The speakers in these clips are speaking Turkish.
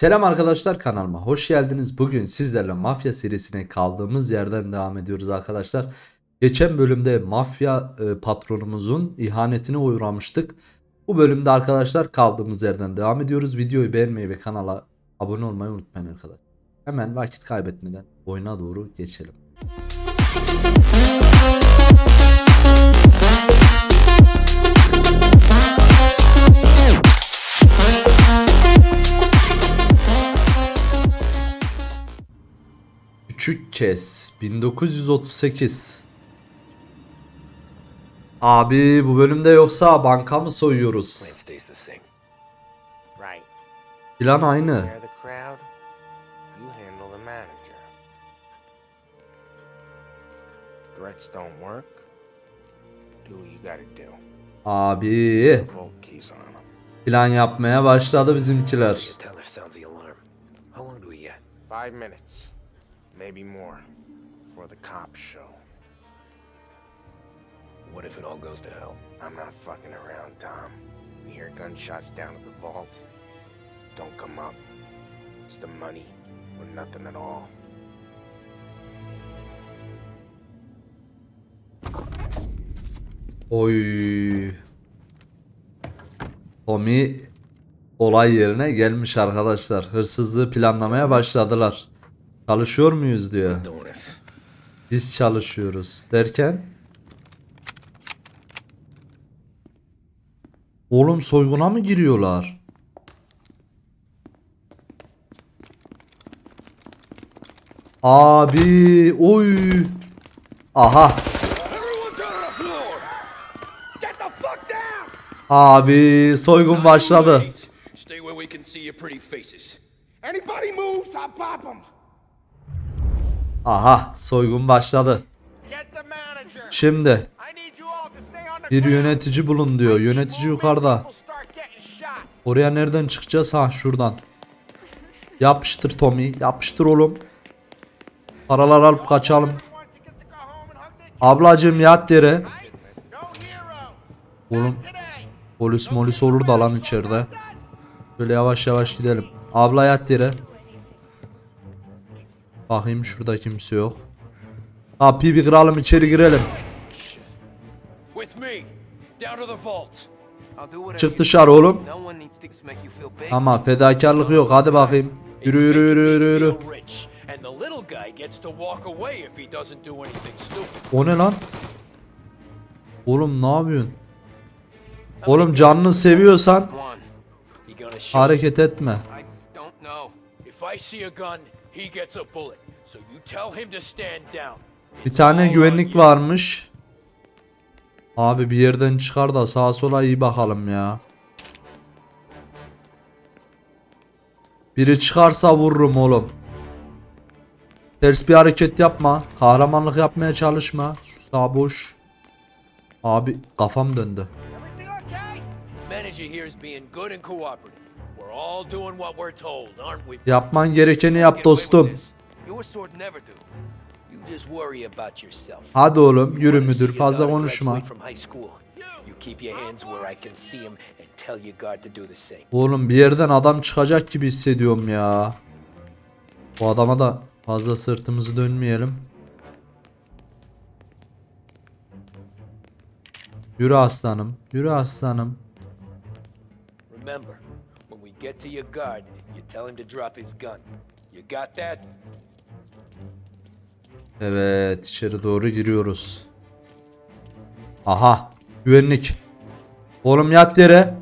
Selam arkadaşlar, kanalıma hoş geldiniz. Bugün sizlerle mafya serisine kaldığımız yerden devam ediyoruz arkadaşlar. Geçen bölümde mafya patronumuzun ihanetine uğramıştık. Bu bölümde arkadaşlar kaldığımız yerden devam ediyoruz. Videoyu beğenmeyi ve kanala abone olmayı unutmayın arkadaşlar. Hemen vakit kaybetmeden oyuna doğru geçelim. Küçük Kes 1938. Abi bu bölümde yoksa banka mı soyuyoruz? Plan aynı. Abi plan yapmaya başladı bizimkiler. 5 minutes. Maybe more for the cop show. What if it all goes to hell? I'm not fucking around, Tom. We hear gunshots down at the vault. Don't come up. It's the money or nothing at all. Oy. Tommy olay yerine gelmiş arkadaşlar. Hırsızlığı planlamaya başladılar. Çalışıyor muyuz diyor. Biz çalışıyoruz derken. Oğlum soyguna mı giriyorlar? Abi oy. Aha. Abi soygun başladı. Aha soygun başladı. Şimdi bir yönetici bulun diyor. Yönetici yukarıda. Oraya nereden çıkacağız? Ha şuradan. Yapıştır Tommy. Yapıştır oğlum. Paralar alıp kaçalım. Ablacığım yat yere. Oğlum polis molis olur da lan içeride. Böyle yavaş yavaş gidelim. Abla yat yere. Bakayım şurada kimse yok. Kapıyı bir kıralım, içeri girelim. Çık dışarı oğlum. Ama fedakarlık yok, hadi bakayım. Yürü yürü yürü yürü yürü. O ne lan? Oğlum ne yapıyorsun? Oğlum canını seviyorsan hareket etme. Bir tane güvenlik varmış. Abi bir yerden çıkar da sağa sola iyi bakalım ya. Biri çıkarsa vururum oğlum. Ters bir hareket yapma. Kahramanlık yapmaya çalışma. Sağ boş. Abi kafam döndü. Yapman gerekeni yap dostum. Hadi oğlum yürü müdür, fazla konuşma. Oğlum bir yerden adam çıkacak gibi hissediyorum ya. Bu adama da fazla sırtımızı dönmeyelim. Yürü aslanım, yürü aslanım. Get to your guard. You tell him to drop his gun. You got that? Evet, içeri doğru giriyoruz. Aha, güvenlik. Oğlum yat yere.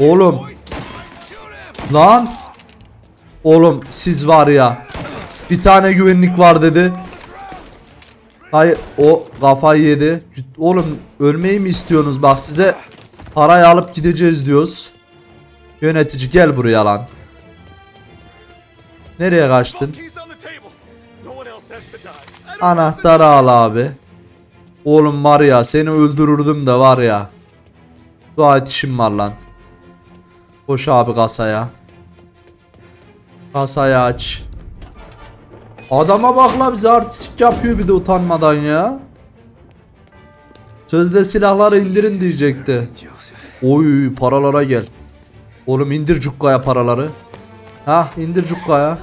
Oğlum. Lan. Oğlum siz var ya. Bir tane güvenlik var dedi. Hayır, o kafayı yedi. Oğlum ölmeyi mi istiyorsunuz? Bak size parayı alıp gideceğiz diyoruz. Yönetici gel buraya lan. Nereye kaçtın? Anahtarı al abi. Oğlum var ya seni öldürürdüm de var ya. Dua et işim var lan. Koş abi kasaya. Kasayı aç. Adama bak la, bize artistik yapıyor bir de utanmadan ya. Sözde silahları indirin diyecekti. Oy paralara gel. Oğlum indir cukkaya paraları. Hah, indir cukkaya.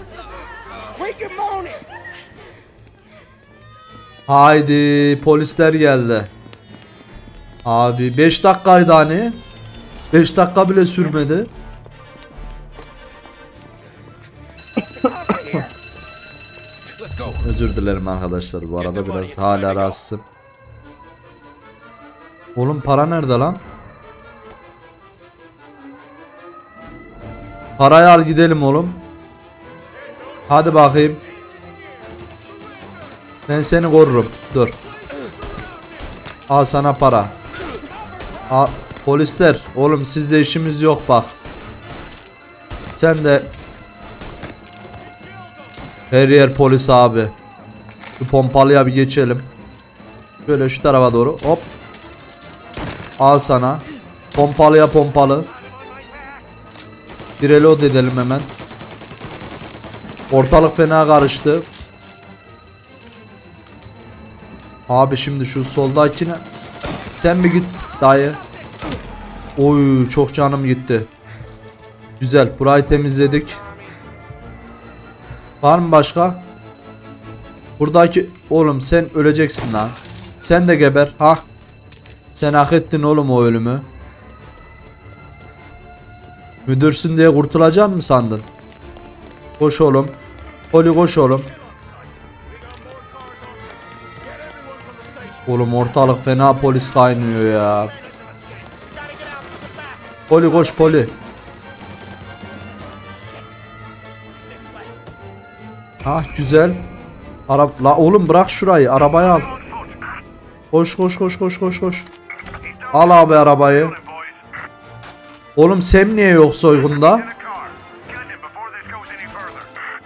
Haydi polisler geldi. Abi 5 dakikaydı hani. 5 dakika bile sürmedi. Özür dilerim arkadaşlar, bu arada biraz hala rahatsızım. Oğlum para nerede lan? Parayı al gidelim oğlum. Hadi bakayım. Ben seni korurum. Dur. Al sana para. Al. Polisler oğlum sizde işimiz yok bak. Sen de. Her yer polis abi. Şu pompalıya bir geçelim. Şöyle şu tarafa doğru hop. Al sana. Pompalıya pompalı. Bir reload edelim hemen. Ortalık fena karıştı. Abi şimdi şu soldakine. Sen mi git dayı? Oy çok canım gitti. Güzel, burayı temizledik. Var mı başka? Buradaki oğlum sen öleceksin lan. Sen de geber. Ha? Sen hak ettin oğlum o ölümü. Müdürsün diye kurtulacak mı sandın? Koş oğlum. Poli koş oğlum. Oğlum ortalık fena polis kaynıyor ya. Poli koş poli. Ah güzel. La oğlum bırak şurayı, arabayı al. Koş koş koş koş koş koş. Al abi arabayı. Oğlum sen niye yok soygunda?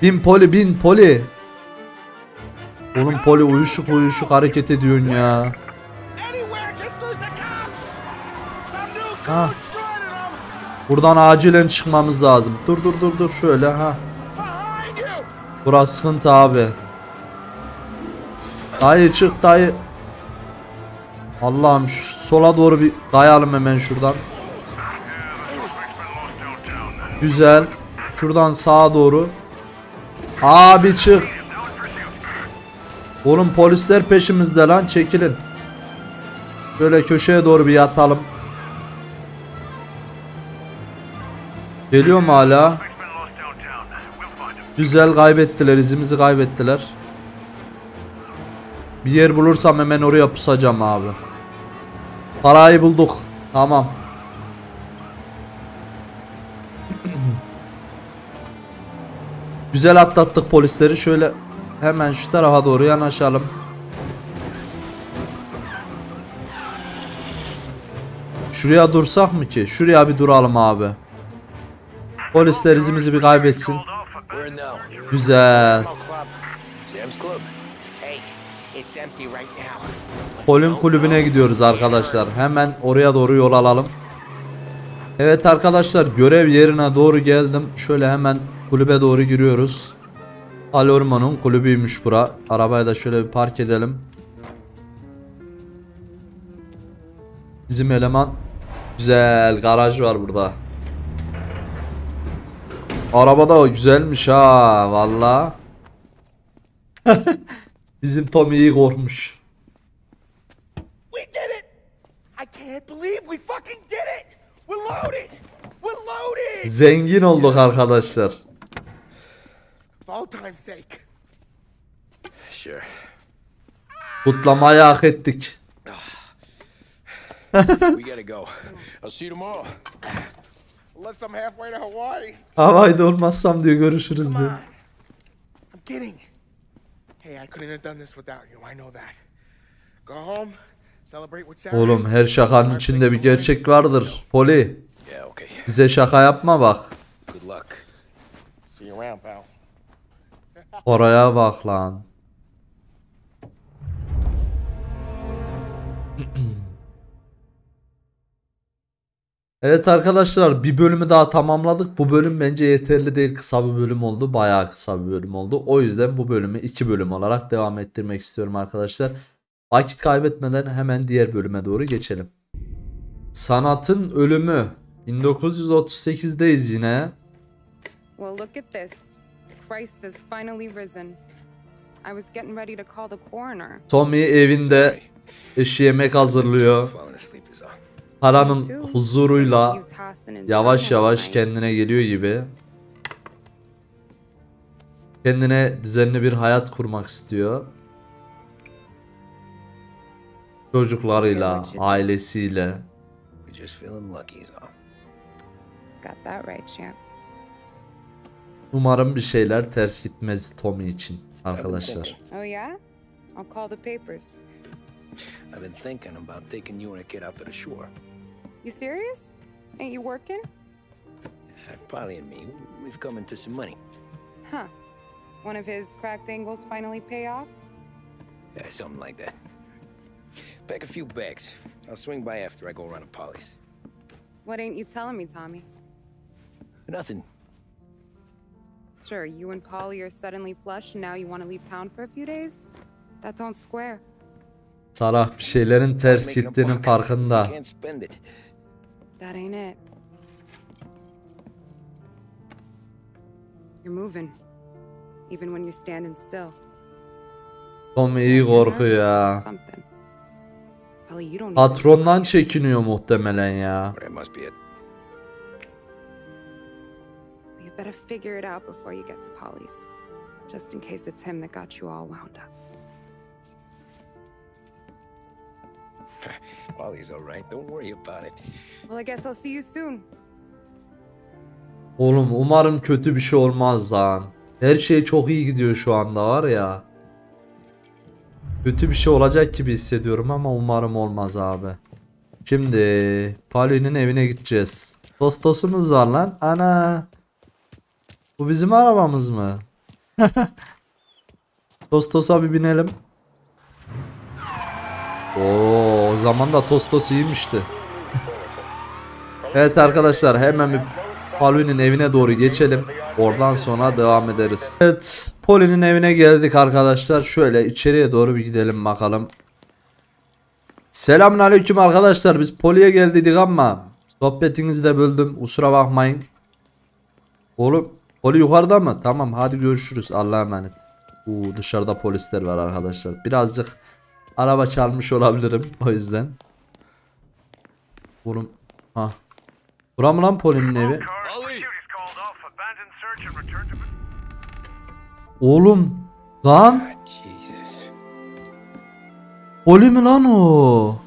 Bin poli bin poli. Oğlum poli uyuşuk uyuşuk hareket ediyorsun ya. Ha. Buradan acilen çıkmamız lazım. Dur dur dur dur şöyle ha. Burası sıkıntı abi. Dayı çık dayı. Allah'ım sola doğru bir kayalım hemen şuradan. Güzel. Şuradan sağa doğru. Abi çık. Oğlum polisler peşimizde lan, çekilin. Şöyle köşeye doğru bir yatalım. Geliyor mu hala? Güzel, kaybettiler, izimizi kaybettiler. Bir yer bulursam hemen oraya pusacağım abi. Parayı bulduk. Tamam. Güzel atlattık polisleri. Şöyle hemen şu tarafa doğru yanaşalım. Şuraya dursak mı ki? Şuraya bir duralım abi. Polisler izimizi bir kaybetsin. Güzel. Polin kulübüne gidiyoruz arkadaşlar. Hemen oraya doğru yol alalım. Evet arkadaşlar, görev yerine doğru geldim. Şöyle hemen kulübe doğru giriyoruz. Al Orman'ın kulübüymüş bura. Arabayı da şöyle bir park edelim. Bizim eleman. Güzel, garaj var burada. Arabada o güzelmiş ha vallahi. Bizim Tommy iyi korkmuş. Zengin olduk arkadaşlar. Kutlamayı hak ettik. Hawaii'de olmazsam diyor görüşürüz diyor. Oğlum her şakanın içinde bir gerçek vardır. Poli. Bize şaka yapma bak. Oraya bak lan. Evet arkadaşlar, bir bölümü daha tamamladık. Bu bölüm bence yeterli değil, kısa bir bölüm oldu. Bayağı kısa bir bölüm oldu. O yüzden bu bölümü 2 bölüm olarak devam ettirmek istiyorum arkadaşlar. Vakit kaybetmeden hemen diğer bölüme doğru geçelim. Sanatın ölümü 1938'deyiz yine. Well, look at this. Christ has finally risen. I was getting ready to call the coroner. Tommy evinde eşi yemek hazırlıyor. Paranın huzuruyla yavaş yavaş kendine geliyor gibi. Kendine düzenli bir hayat kurmak istiyor. Çocuklarıyla, ailesiyle. Umarım bir şeyler ters gitmez Tommy için arkadaşlar. I've been thinking about taking you and a kid out to the shore. You serious? Ain't you working? Polly and me, we've come into some money. Huh. One of his cracked angles finally pay off? Yeah, something like that. Pack a few bags. I'll swing by after I go around to Polly's. What ain't you telling me, Tommy? Nothing. Sure, you and Polly are suddenly flush and now you want to leave town for a few days? That don't square. Sarah bir şeylerin ters gittiğinin farkında. Tom iyi korkuyor ya. Patrondan çekiniyor muhtemelen ya. Polly's all right. Don't worry about it. Well, I guess I'll see you soon. Oğlum umarım kötü bir şey olmaz lan. Her şey çok iyi gidiyor şu anda var ya. Kötü bir şey olacak gibi hissediyorum ama umarım olmaz abi. Şimdi Polly'nin evine gideceğiz. Tostosumuz var lan. Ana. Bu bizim arabamız mı? Tostosa bir binelim. Oo, o zaman da Tostos iyiymişti. Evet arkadaşlar, hemen bir Polly'nin evine doğru geçelim. Oradan sonra devam ederiz. Evet, Polly'nin evine geldik arkadaşlar. Şöyle içeriye doğru bir gidelim bakalım. Selamünaleyküm arkadaşlar. Biz Polly'ye geldik ama sohbetinizi de böldüm. Kusura bakmayın. Oğlum, Polly yukarıda mı? Tamam, hadi görüşürüz. Allah'a emanet. Dışarıda polisler var arkadaşlar. Birazcık araba çalmış olabilirim o yüzden. Oğlum, ha. Buram lan Polly'nin evi. Oğlum, lan. Polly mi lan o?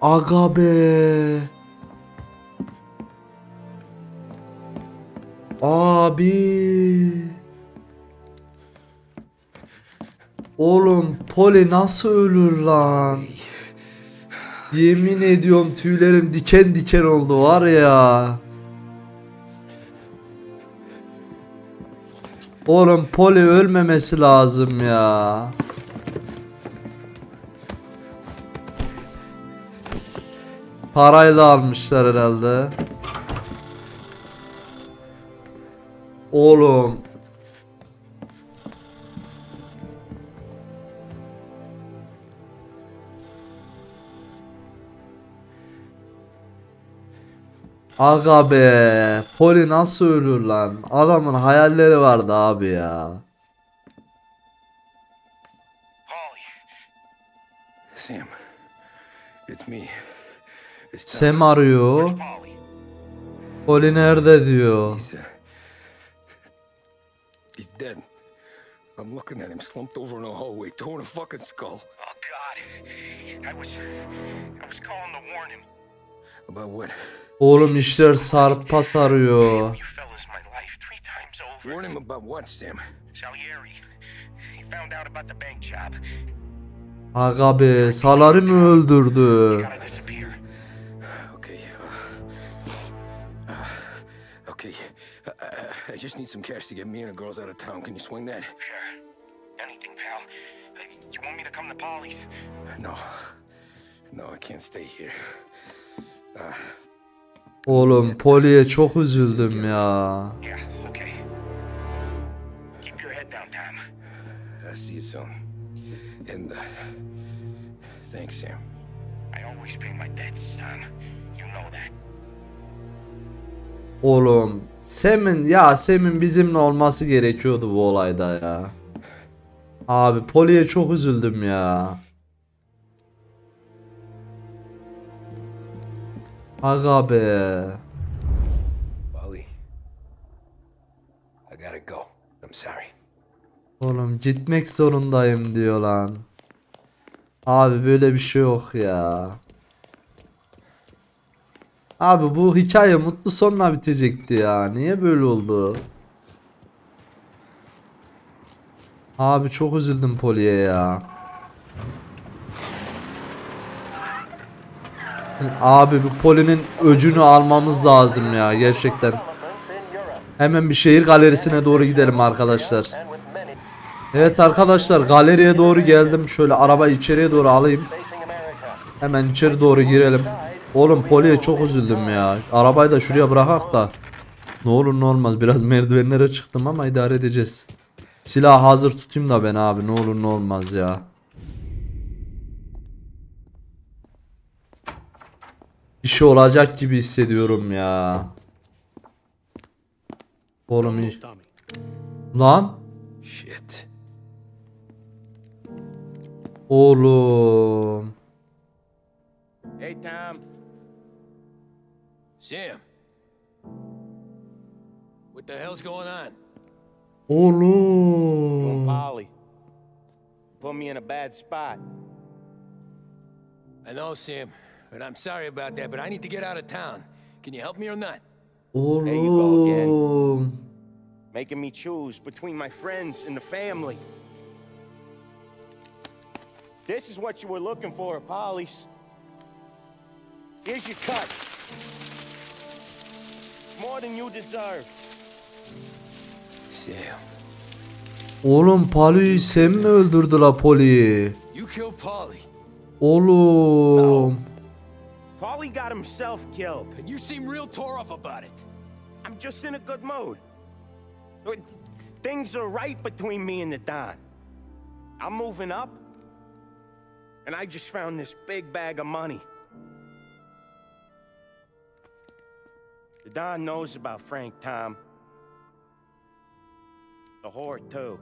Aga be. Abi. Oğlum Polly nasıl ölür lan? Yemin ediyorum tüylerim diken diken oldu var ya. Oğlum Polly ölmemesi lazım ya. Parayı da almışlar herhalde. Oğlum. Aga be, Polly nasıl ölür lan? Adamın hayalleri vardı abi ya. Sam arıyor. Polly nerede diyor? I'm looking at him slumped over in a hallway, torn a fucking skull. Oh God, I was calling to warn him. About what? Oğlum işler sarpa sarıyor. Warn him about what, Sam? Salieri. He found out about the bank job. Aga be, Salieri mi öldürdü? Okay. Okay. I just need some cash to get me and the girls out of town. Can you swing that? Sure. Anything, pal. You want me to come to Polly's? No. No, I can't stay here. Oğlum Polly'ye çok üzüldüm ya. Thanks, Sam. I always pay my debts, son. You know that. Oğlum, Sam'in bizimle olması gerekiyordu bu olayda ya. Abi Poli'ye çok üzüldüm ya. Aga be. Oğlum gitmek zorundayım diyor lan. Abi böyle bir şey yok ya. Abi bu hikaye mutlu sonla bitecekti ya. Niye böyle oldu? Abi çok üzüldüm Poli'ye ya. Abi bu Poli'nin öcünü almamız lazım ya gerçekten. Hemen bir şehir galerisine doğru gidelim arkadaşlar. Evet arkadaşlar, galeriye doğru geldim. Şöyle araba içeriye doğru alayım. Hemen içeri doğru girelim. Oğlum Poli'ye çok üzüldüm ya. Arabayı da şuraya bırakak da. Ne olur ne olmaz, biraz merdivenlere çıktım ama idare edeceğiz. Silahı hazır tutayım da ben abi, ne olur ne olmaz ya. Bir şey olacak gibi hissediyorum ya. Oğlum iyi. Lan. Shit. Oğlum. Hey Tom. Sam. What the hell's going on? Oğlum. Polly. Put me in a bad spot. I know Sam, and I'm sorry about that, but I need to get out of town. Can you help me or not? Oğlum. There you go again. Making me choose between my friends and the family. This is what you were looking for, Polly's. Here's your cut. It's more than you deserve. Sam. Oğlum Polly, Sam mi öldürdü la Polly'yi? You killed Polly. Oğlum. No. Polly got himself killed. And you seem real tore up about it. I'm just in a good mood. Things are right between me and the Don. I'm moving up. And I just found this big bag of money. The Don knows about Frank, Tom. The whore, too.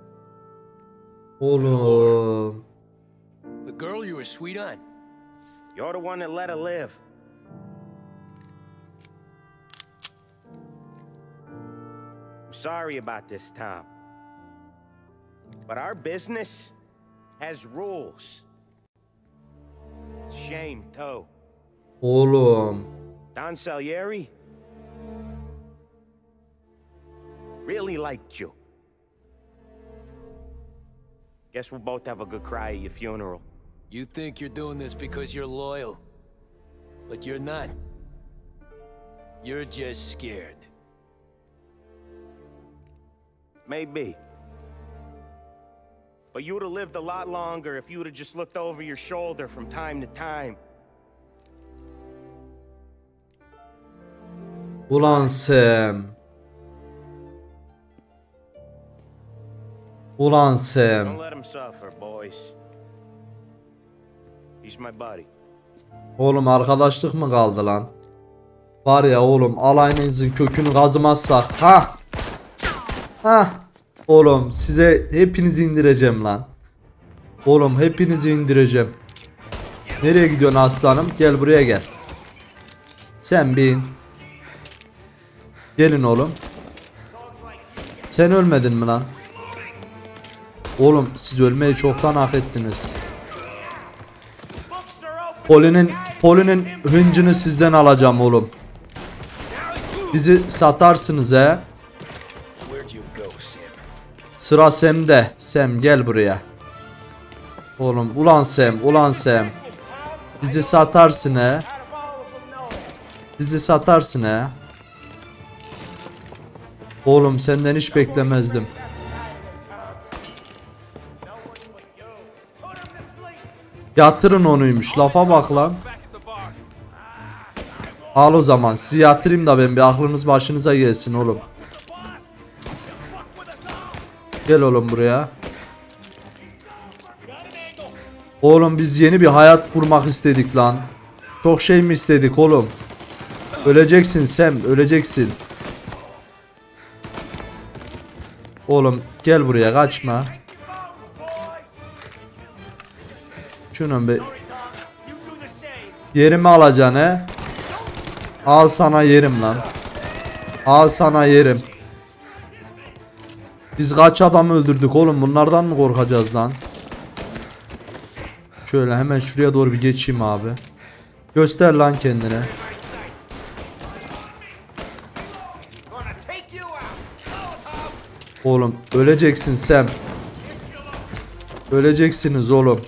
Oğlum. The girl you were sweet on. You're the one that let her live. I'm sorry about this, Tom. But our business has rules. Shame, too. Oğlum. Don Salieri really liked you. Guess we'll both have a good cry at your funeral. You think you're doing this because you're loyal, but you're not. You're just scared. Maybe. But you would have lived a lot longer if you would have just looked over your shoulder from time to time. Ulan Sam. Ulan Sam. Don't let him suffer, boys. He's my buddy. Oğlum arkadaşlık mı kaldı lan? Var ya oğlum, alayınızın kökünü kazımazsak ha. Hah. Oğlum size hepinizi indireceğim lan. Oğlum hepinizi indireceğim. Nereye gidiyorsun aslanım? Gel buraya gel. Sen bin. Gelin oğlum. Sen ölmedin mi lan? Oğlum siz ölmeyi çoktan hak ettiniz. Poli'nin hıncını sizden alacağım oğlum. Bizi satarsınız he. Sıra Sam'de. Sam gel buraya. Oğlum ulan Sam, ulan Sam. Bizi satarsın he. Bizi satarsın he. Oğlum senden hiç beklemezdim. Yatırın onuymuş. Lafa bak lan. Al o zaman. Sizi yatırayım da ben bir aklınız başınıza gelsin oğlum. Gel oğlum buraya. Oğlum biz yeni bir hayat kurmak istedik lan. Çok şey mi istedik oğlum? Öleceksin Sam, öleceksin. Oğlum gel buraya, kaçma. Şunun bir yerimi alacaksın he. Al sana yerim lan. Al sana yerim. Biz kaç adam öldürdük oğlum, bunlardan mı korkacağız lan? Şöyle hemen şuraya doğru bir geçeyim abi. Göster lan kendine. Oğlum öleceksin Sam. Öleceksiniz oğlum.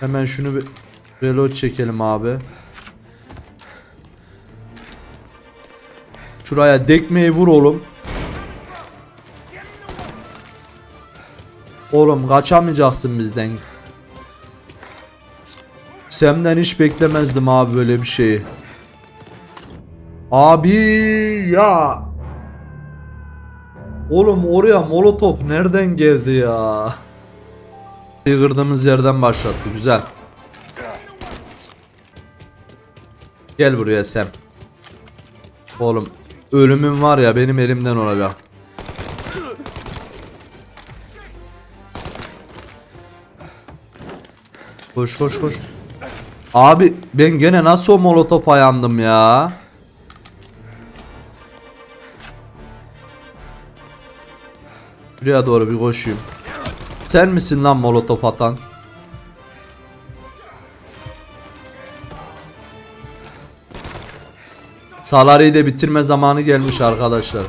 Hemen şunu bir reload çekelim abi. Şuraya dekmeyi vur oğlum. Oğlum kaçamayacaksın bizden. Sam'den hiç beklemezdim abi böyle bir şeyi. Abi ya. Oğlum oraya molotof nereden geldi ya? Kırdığımız yerden başlattı, güzel. Gel buraya Sam. Oğlum ölümün var ya, benim elimden olacak. Koş koş koş. Abi ben gene nasıl o molotofa yandım ya? Şuraya doğru bir koşayım. Sen misin lan molotof atan? Salariyi de bitirme zamanı gelmiş arkadaşlar.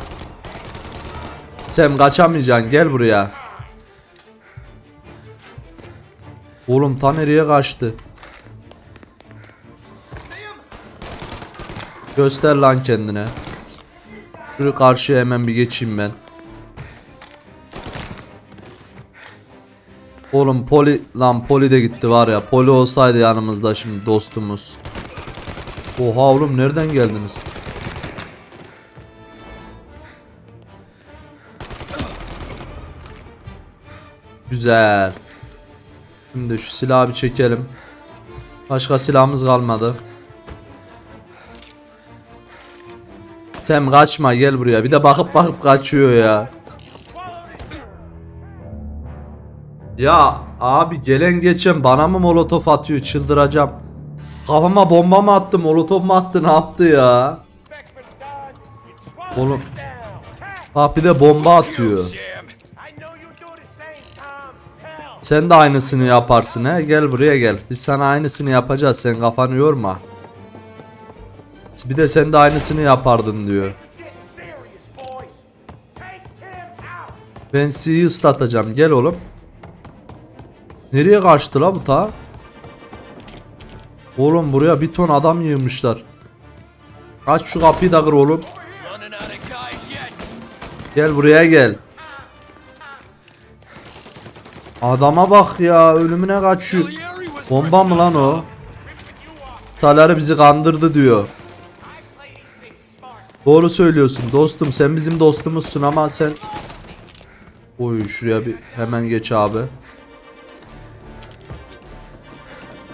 Sen kaçamayacaksın, gel buraya. Oğlum ta nereye kaçtı? Göster lan kendine. Şuraya karşıya hemen bir geçeyim ben. Oğlum Poli lan, Poli de gitti var ya. Poli olsaydı yanımızda şimdi, dostumuz. Oha oğlum nereden geldiniz? Güzel. Şimdi şu silahı bir çekelim. Başka silahımız kalmadı. Tem kaçma, gel buraya. Bir de bakıp bakıp kaçıyor ya. Ya abi gelen geçen bana mı molotof atıyor, çıldıracağım. Kafama bomba mı attı, molotof mu attı, ne yaptı ya? Oğlum bak bir de bomba atıyor. Sen de aynısını yaparsın he, gel buraya gel. Biz sana aynısını yapacağız, sen kafanı yorma. Bir de sen de aynısını yapardın diyor. Ben sizi ıslatacağım, gel oğlum. Nereye kaçtı la bu ta? Oğlum buraya bir ton adam yığmışlar. Aç şu kapıyı da kır oğlum. Gel buraya gel. Adama bak ya, ölümüne kaçıyor. Bomba mı lan o? Salieri bizi kandırdı diyor. Doğru söylüyorsun dostum, sen bizim dostumuzsun ama sen... Oy şuraya bir hemen geç abi.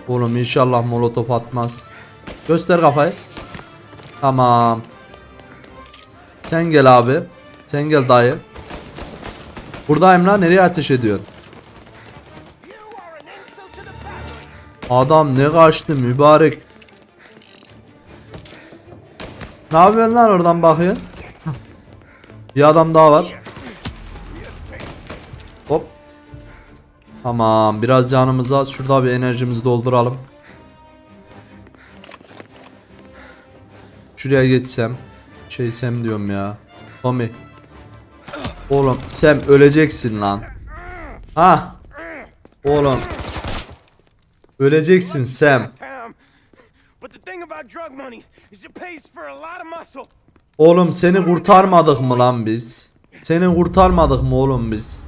Oğlum inşallah molotof atmaz. Göster kafayı. Tamam. Sen gel abi. Sen gel dayı. Buradayım lan, nereye ateş ediyorsun? Adam ne kaçtı mübarek. Ne yapıyorsun lan oradan bakıyor? Bir adam daha var. Hop. Tamam, biraz canımıza şurada bir enerjimizi dolduralım. Şuraya geçsem. Şey Sam diyorum ya. Tommy. Oğlum Sam öleceksin lan. Ha. Oğlum. Öleceksin Sam. Oğlum seni kurtarmadık mı lan biz? Seni kurtarmadık mı oğlum biz?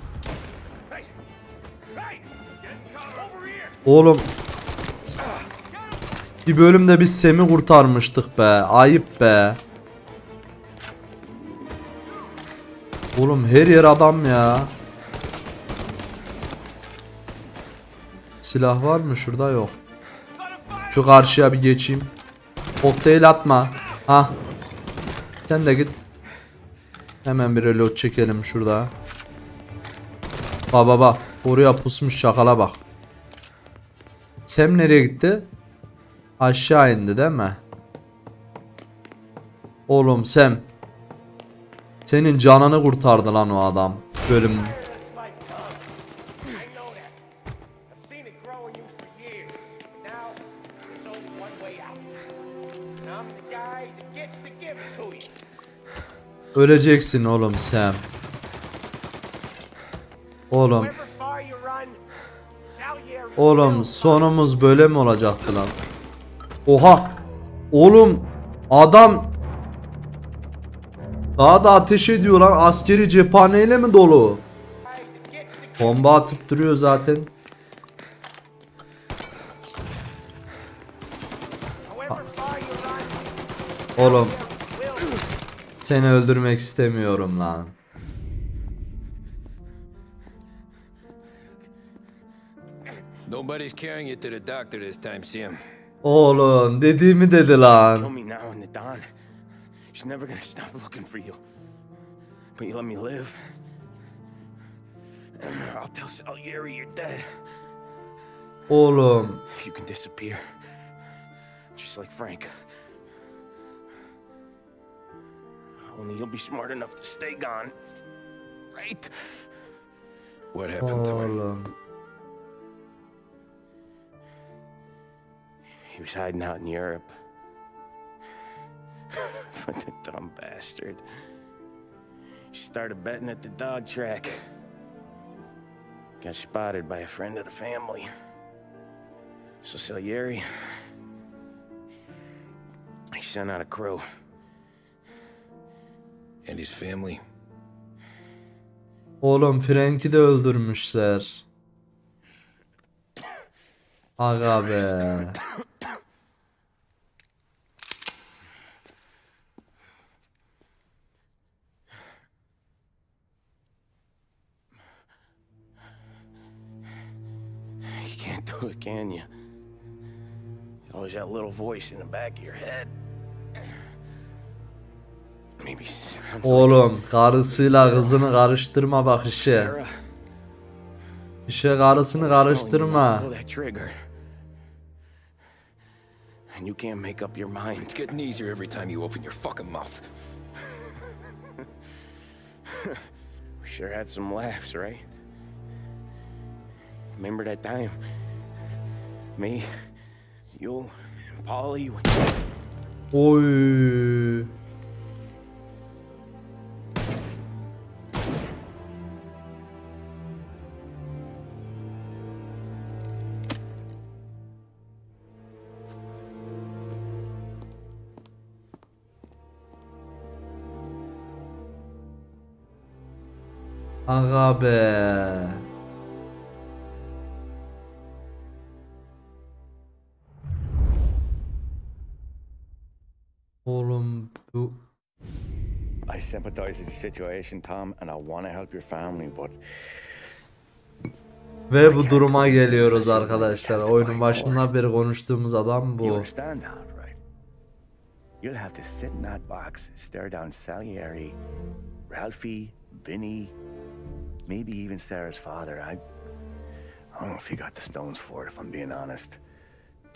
Oğlum bir bölümde biz Sam'i kurtarmıştık be, ayıp be. Oğlum her yer adam ya. Silah var mı? Şurada yok. Şu karşıya bir geçeyim. Kokteyl atma. Ha. Sen de git. Hemen bir reload çekelim şurada. Bak bak bak. Oraya pusmuş şakala bak. Sam nereye gitti? Aşağı indi değil mi? Oğlum Sam. Senin canını kurtardı lan o adam. Bölüm. Öleceksin oğlum Sam. Oğlum. Oğlum sonumuz böyle mi olacaktı lan? Oha. Oğlum adam daha da ateş ediyor lan. Askeri cephaneyle mi dolu? Bomba atıp duruyor zaten. Oğlum. Seni öldürmek istemiyorum lan. Nobody's carrying you to the doctor this time, Sam. Oğlum dediğimi dedi lan. Tell me now and Don. She's never gonna stop looking for you. But you let me live. I'll tell Salieri you're dead. Oğlum. You can disappear. Just like Frank. Only you'll be smart enough to stay gone, right? What happened to him? He was hiding out in Europe. What a dumb bastard! He started betting at the dog track. Got spotted by a friend of the family. So Salieri, he sent out a crew. And his family. Oğlum Frank'i de öldürmüşler. Aga be. You can't do it, can you? You always that little voice in the back of your head. Oğlum karısıyla kızını karıştırma bak işe. İşe karısını karıştırma. Oy. Aga be. Oğlum bu. I sympathize with the situation Tom and I want to help your family but. Ve bu duruma geliyoruz arkadaşlar. Oyunun başından beri konuştuğumuz adam bu. You'll have to sit in that box and stare down Salieri, Ralphie, Vinny. Maybe even Sarah's father. I don't know if you got the stones for it, if I'm being honest.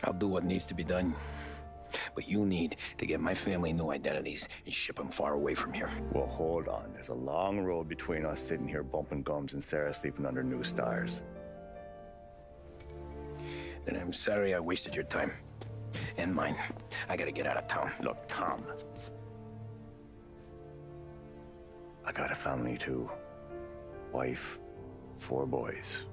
I'll do what needs to be done. But you need to get my family new identities and ship them far away from here. Well, hold on. There's a long road between us sitting here bumping gums and Sarah sleeping under new stars. Then I'm sorry I wasted your time. And mine. I gotta get out of town. Look, Tom. I got a family, too. Wife, 4 boys.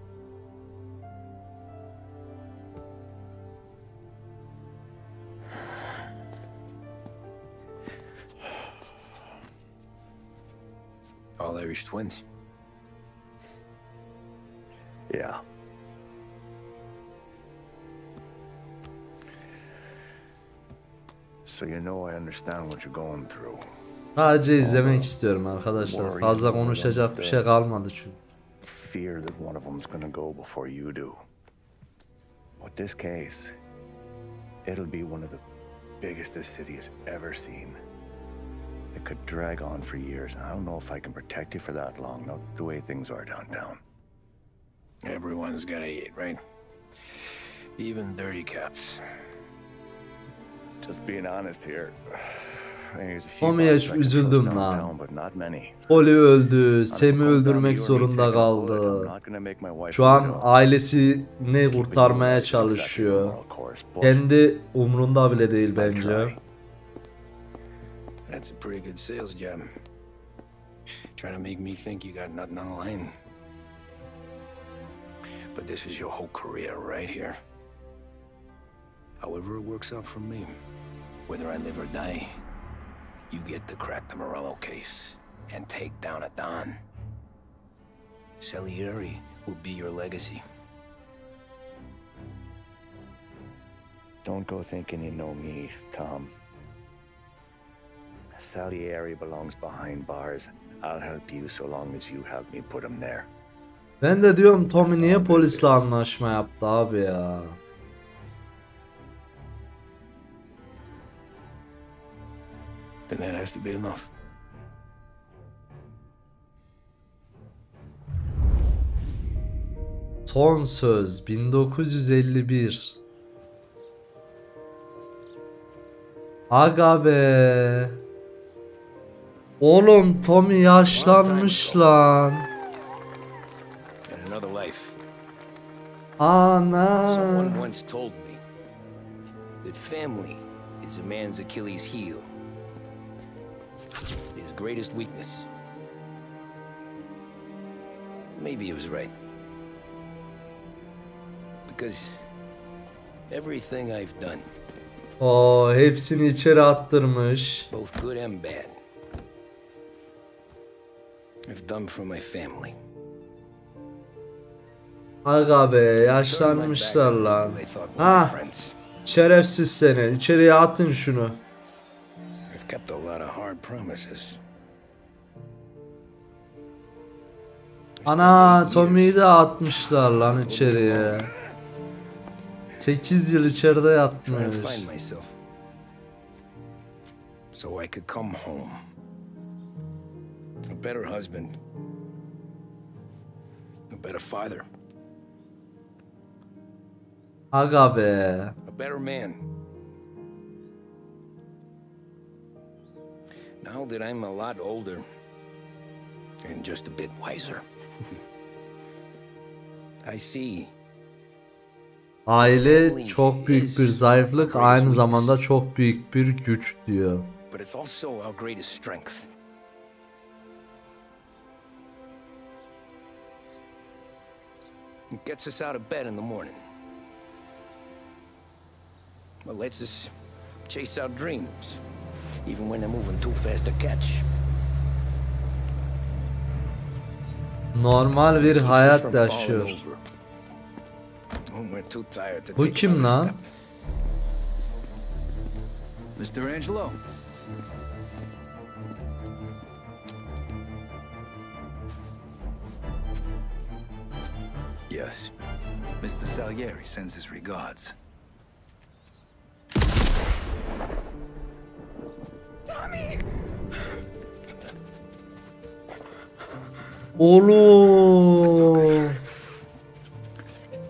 All Irish twins. Yeah. So you know I understand what you're going through. Sadece izlemek istiyorum arkadaşlar. Fazla konuşacak bir şey kalmadı çünkü. But this case, it'll be one of the biggest this city has ever seen. It could drag on for years. I don't know if I can protect you for that long, not the way things are downtown. Everyone's gotta eat, right? Even dirty cops. Just being honest here. Tommy üzüldüm lan. Oli öldü. Sam'i öldürmek zorunda kaldı. Şu an ailesini kurtarmaya çalışıyor. Kendi umrunda bile değil bence. That's a pretty good sales job. Trying to make me think you got nothing on the line. But this is your whole career right here. However it works out for me, whether I live or die, you get to crack the Morello case and take down a Don. Salieri will be your legacy. Don't go thinking you know me, Tom. Salieri belongs behind bars. I'll help you so long as you help me put him there. Ben de diyorum Tommy niye polisle anlaşma yaptı abi ya? Then that has to be enough. Son söz 1951. Aga be. Oğlum Tommy yaşlanmış lan. Ana. Oh, hepsini içeri attırmış. I've done for my family. Aga be, yaşlanmışlar lan. Ha, şerefsiz seni. İçeriye atın şunu. I've kept a lot of hard promises. Ana, Tommy'yi de atmışlar lan içeriye. 8 yıl içeride yatmış. So I could come home. A better husband, a better father, aga be, a better man. Now that I'm a lot older and just a bit wiser, I see. Aile çok büyük bir zayıflık, aynı zamanda çok büyük bir güç diyor. But it's also our greatest strength. It gets us out of bed in the morning. It lets us chase our dreams, even when they're moving too fast to catch. Normal bir hayat yaşıyor. Bu kim lan? Mr. Angelo. Yes. Mr. Salieri sends his regards. Tommy! Oğlum!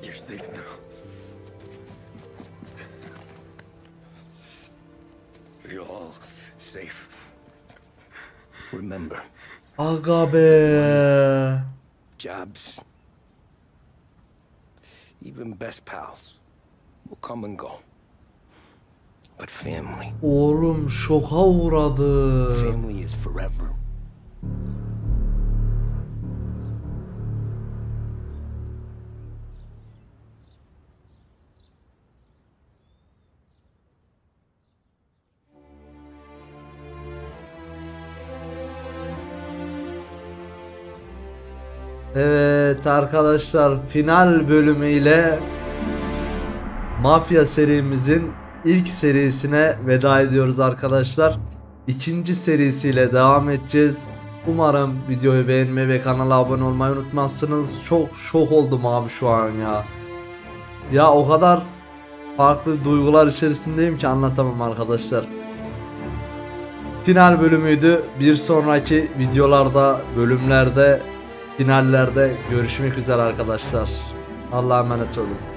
You're safe now. We're all safe. Remember. Aga be! Jobs. Even best pals will come and go. But family. Oğlum şoka uğradı. Family is forever. Evet arkadaşlar, final bölümüyle mafya serimizin ilk serisine veda ediyoruz arkadaşlar. İkinci serisiyle devam edeceğiz. Umarım videoyu beğenmeyi ve kanala abone olmayı unutmazsınız. Çok şok oldum abi şu an ya. Ya o kadar farklı duygular içerisindeyim ki anlatamam arkadaşlar. Final bölümüydü. Bir sonraki videolarda, bölümlerde, finallerde görüşmek üzere arkadaşlar. Allah'a emanet olun.